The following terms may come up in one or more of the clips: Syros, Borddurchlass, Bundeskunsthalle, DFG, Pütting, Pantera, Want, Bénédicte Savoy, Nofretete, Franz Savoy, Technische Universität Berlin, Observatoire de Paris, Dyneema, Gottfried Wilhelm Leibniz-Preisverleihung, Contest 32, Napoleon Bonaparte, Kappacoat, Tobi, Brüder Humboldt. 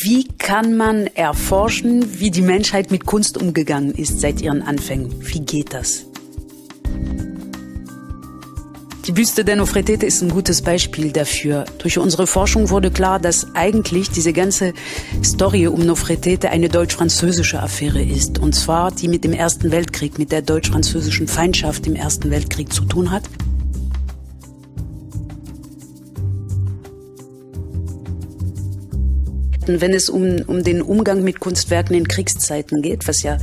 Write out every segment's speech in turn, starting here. Wie kann man erforschen, wie die Menschheit mit Kunst umgegangen ist seit ihren Anfängen? Wie geht das? Die Büste der Nofretete ist ein gutes Beispiel dafür. Durch unsere Forschung wurde klar, dass eigentlich diese ganze Story um Nofretete eine deutsch-französische Affäre ist. Und zwar die mit dem Ersten Weltkrieg, mit der deutsch-französischen Feindschaft im Ersten Weltkrieg zu tun hat. Wenn es um den Umgang mit Kunstwerken in Kriegszeiten geht, was ja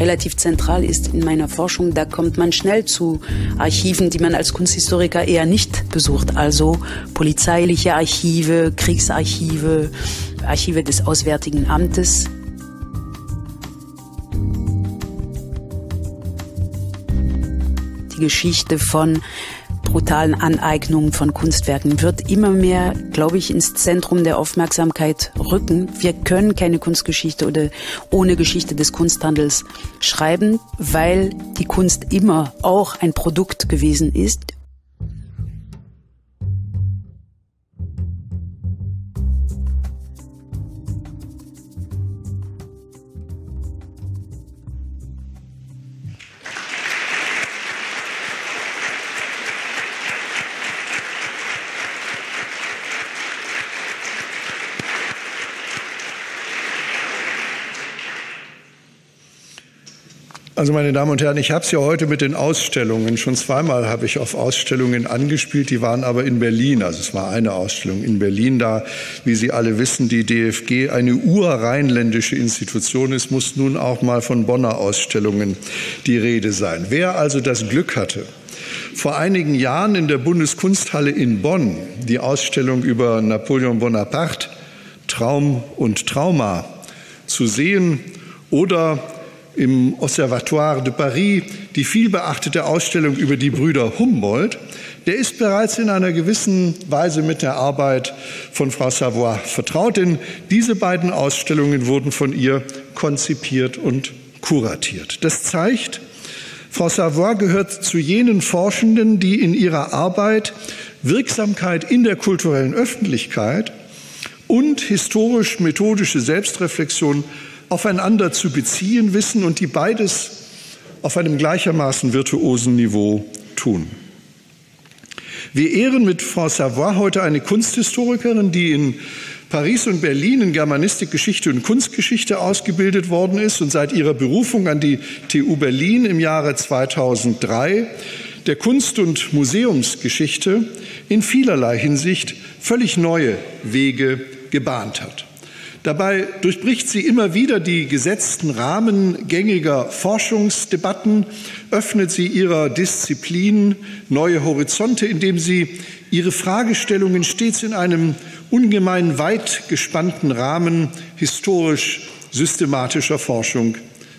relativ zentral ist in meiner Forschung, da kommt man schnell zu Archiven, die man als Kunsthistoriker eher nicht besucht. Also polizeiliche Archive, Kriegsarchive, Archive des Auswärtigen Amtes. Die Geschichte von brutalen Aneignungen von Kunstwerken wird immer mehr, glaube ich, ins Zentrum der Aufmerksamkeit rücken. Wir können keine Kunstgeschichte oder ohne Geschichte des Kunsthandels schreiben, weil die Kunst immer auch ein Produkt gewesen ist. Also meine Damen und Herren, ich habe es ja heute mit den Ausstellungen, schon zweimal habe ich auf Ausstellungen angespielt, die waren aber in Berlin, also es war eine Ausstellung in Berlin, da, wie Sie alle wissen, die DFG eine urrheinländische Institution ist, muss nun auch mal von Bonner Ausstellungen die Rede sein. Wer also das Glück hatte, vor einigen Jahren in der Bundeskunsthalle in Bonn die Ausstellung über Napoleon Bonaparte, Traum und Trauma, zu sehen oder im Observatoire de Paris die vielbeachtete Ausstellung über die Brüder Humboldt, der ist bereits in einer gewissen Weise mit der Arbeit von Frau Savoy vertraut, denn diese beiden Ausstellungen wurden von ihr konzipiert und kuratiert. Das zeigt, Frau Savoy gehört zu jenen Forschenden, die in ihrer Arbeit Wirksamkeit in der kulturellen Öffentlichkeit und historisch-methodische Selbstreflexion aufeinander zu beziehen wissen und die beides auf einem gleichermaßen virtuosen Niveau tun. Wir ehren mit Frau Savoy heute eine Kunsthistorikerin, die in Paris und Berlin in Germanistik, Geschichte und Kunstgeschichte ausgebildet worden ist und seit ihrer Berufung an die TU Berlin im Jahre 2003 der Kunst- und Museumsgeschichte in vielerlei Hinsicht völlig neue Wege gebahnt hat. Dabei durchbricht sie immer wieder die gesetzten Rahmen gängiger Forschungsdebatten, öffnet sie ihrer Disziplin neue Horizonte, indem sie ihre Fragestellungen stets in einem ungemein weit gespannten Rahmen historisch-systematischer Forschung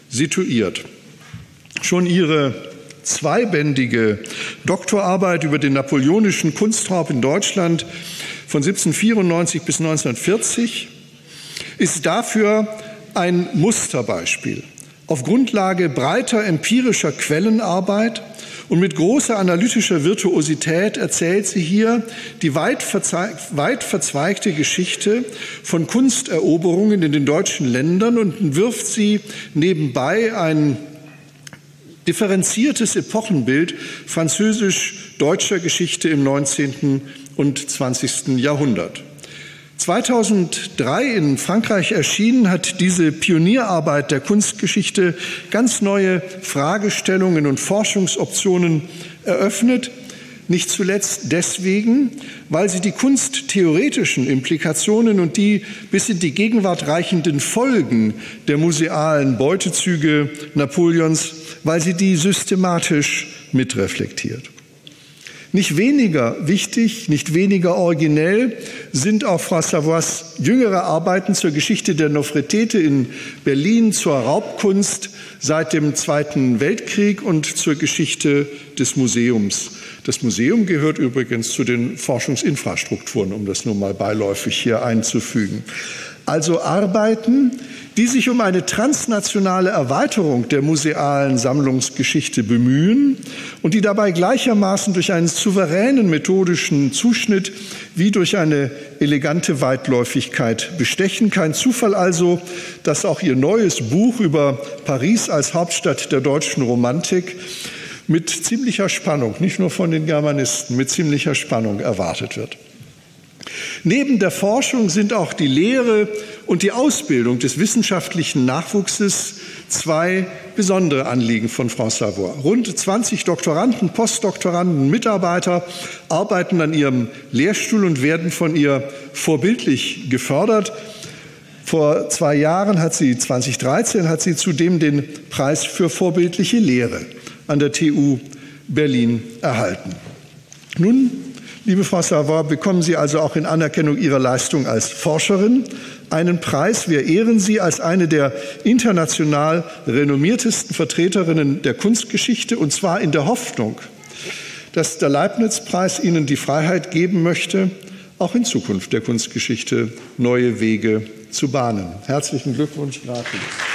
situiert. Schon ihre zweibändige Doktorarbeit über den napoleonischen Kunstraub in Deutschland von 1794 bis 1940 ist dafür ein Musterbeispiel. Auf Grundlage breiter empirischer Quellenarbeit und mit großer analytischer Virtuosität erzählt sie hier die weit verzweigte Geschichte von Kunsteroberungen in den deutschen Ländern und wirft sie nebenbei ein differenziertes Epochenbild französisch-deutscher Geschichte im 19. und 20. Jahrhundert. 2003 in Frankreich erschienen, hat diese Pionierarbeit der Kunstgeschichte ganz neue Fragestellungen und Forschungsoptionen eröffnet. Nicht zuletzt deswegen, weil sie die kunsttheoretischen Implikationen und die bis in die Gegenwart reichenden Folgen der musealen Beutezüge Napoleons, weil sie die systematisch mitreflektiert. Nicht weniger wichtig, nicht weniger originell sind auch Frau Savoys jüngere Arbeiten zur Geschichte der Nofretete in Berlin, zur Raubkunst seit dem Zweiten Weltkrieg und zur Geschichte des Museums. Das Museum gehört übrigens zu den Forschungsinfrastrukturen, um das nur mal beiläufig hier einzufügen. also Arbeiten, die sich um eine transnationale Erweiterung der musealen Sammlungsgeschichte bemühen und die dabei gleichermaßen durch einen souveränen methodischen Zuschnitt wie durch eine elegante Weitläufigkeit bestechen. Kein Zufall also, dass auch ihr neues Buch über Paris als Hauptstadt der deutschen Romantik mit ziemlicher Spannung, nicht nur von den Germanisten, mit ziemlicher Spannung erwartet wird. Neben der Forschung sind auch die Lehre und die Ausbildung des wissenschaftlichen Nachwuchses zwei besondere Anliegen von Franz Savoy. Rund 20 Doktoranden, Postdoktoranden, Mitarbeiter arbeiten an ihrem Lehrstuhl und werden von ihr vorbildlich gefördert. Vor 2 Jahren, 2013, hat sie zudem den Preis für vorbildliche Lehre an der TU Berlin erhalten. Nun, liebe Frau Savoy, bekommen Sie also auch in Anerkennung Ihrer Leistung als Forscherin einen Preis. Wir ehren Sie als eine der international renommiertesten Vertreterinnen der Kunstgeschichte, und zwar in der Hoffnung, dass der Leibniz-Preis Ihnen die Freiheit geben möchte, auch in Zukunft der Kunstgeschichte neue Wege zu bahnen. Herzlichen Glückwunsch, Gratis.